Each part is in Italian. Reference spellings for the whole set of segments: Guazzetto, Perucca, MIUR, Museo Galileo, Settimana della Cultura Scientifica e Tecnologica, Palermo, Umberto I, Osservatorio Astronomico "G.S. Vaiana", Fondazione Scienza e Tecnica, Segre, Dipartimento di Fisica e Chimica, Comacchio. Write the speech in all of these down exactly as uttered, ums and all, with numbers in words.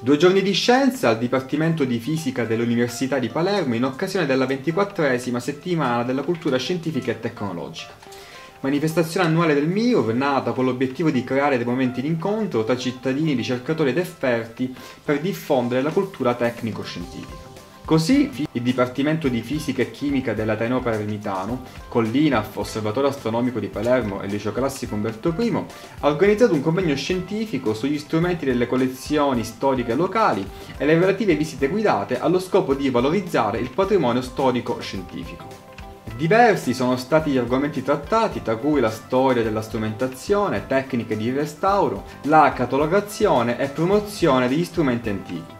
Due giorni di scienza al Dipartimento di Fisica dell'Università di Palermo in occasione della ventiquattresima settimana della cultura scientifica e tecnologica. Manifestazione annuale del M I U R nata con l'obiettivo di creare dei momenti di incontro tra cittadini, ricercatori ed esperti per diffondere la cultura tecnico-scientifica. Così il Dipartimento di Fisica e Chimica dell'Ateneo Palermitano, con l'I N A F, Osservatorio Astronomico di Palermo e il Liceo Classico Umberto primo, ha organizzato un convegno scientifico sugli strumenti delle collezioni storiche locali e le relative visite guidate allo scopo di valorizzare il patrimonio storico-scientifico. Diversi sono stati gli argomenti trattati, tra cui la storia della strumentazione, tecniche di restauro, la catalogazione e promozione degli strumenti antichi.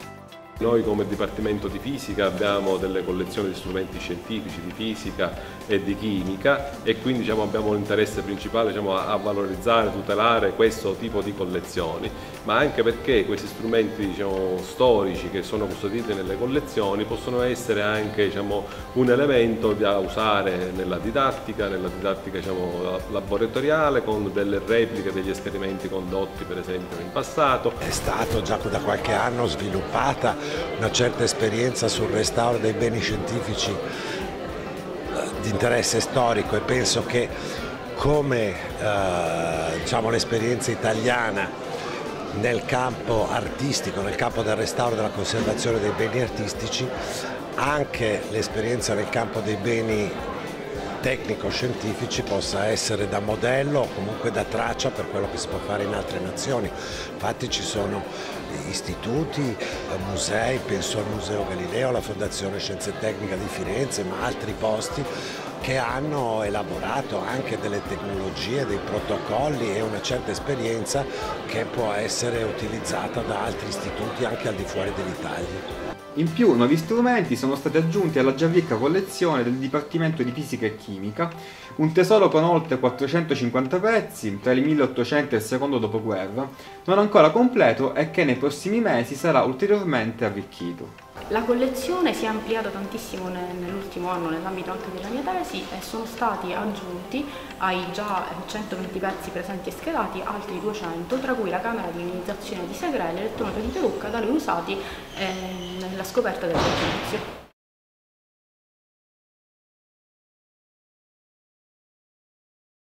Noi come Dipartimento di Fisica abbiamo delle collezioni di strumenti scientifici, di fisica e di chimica e quindi diciamo, abbiamo l'interesse principale diciamo, a valorizzare, tutelare questo tipo di collezioni, ma anche perché questi strumenti diciamo, storici che sono custoditi nelle collezioni possono essere anche diciamo, un elemento da usare nella didattica, nella didattica diciamo, laboratoriale con delle repliche degli esperimenti condotti per esempio in passato. È stato già da qualche anno sviluppata una certa esperienza sul restauro dei beni scientifici di interesse storico e penso che come eh, diciamo, l'esperienza italiana nel campo artistico, nel campo del restauro e della conservazione dei beni artistici, anche l'esperienza nel campo dei beni tecnico-scientifici possa essere da modello o comunque da traccia per quello che si può fare in altre nazioni. Infatti ci sono istituti, musei, penso al Museo Galileo, alla Fondazione Scienza e Tecnica di Firenze, ma altri posti che hanno elaborato anche delle tecnologie, dei protocolli e una certa esperienza che può essere utilizzata da altri istituti anche al di fuori dell'Italia. In più, nuovi strumenti sono stati aggiunti alla già ricca collezione del Dipartimento di Fisica e Chimica, un tesoro con oltre quattrocentocinquanta pezzi tra il milleottocento e il secondo dopoguerra, non ancora completo e che nei prossimi mesi sarà ulteriormente arricchito. La collezione si è ampliata tantissimo nell'ultimo anno nell'ambito anche della mia tesi e sono stati aggiunti ai già centoventi pezzi presenti e schedati altri duecento, tra cui la camera di ionizzazione di Segre e l'elettrometro di Perucca da noi usati nella scoperta del pregiudizio.